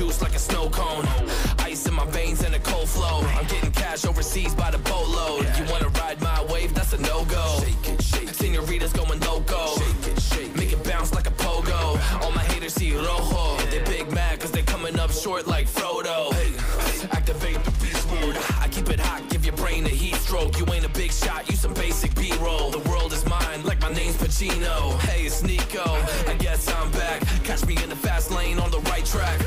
juice like a snow cone. Ice in my veins and a cold flow. I'm getting cash overseas by the boatload. You wanna ride my wave? That's a no-go. Senoritas going loco. Make it bounce like a pogo. All my haters see rojo. They big mad cause they coming up short like Frodo. Activate the beast mode. I keep it hot, give your brain a heat stroke. You ain't a big shot, you some basic B-roll. The world is mine like my name's Pacino. Hey, it's Nico, I guess I'm back. Catch me in the fast lane on the right track.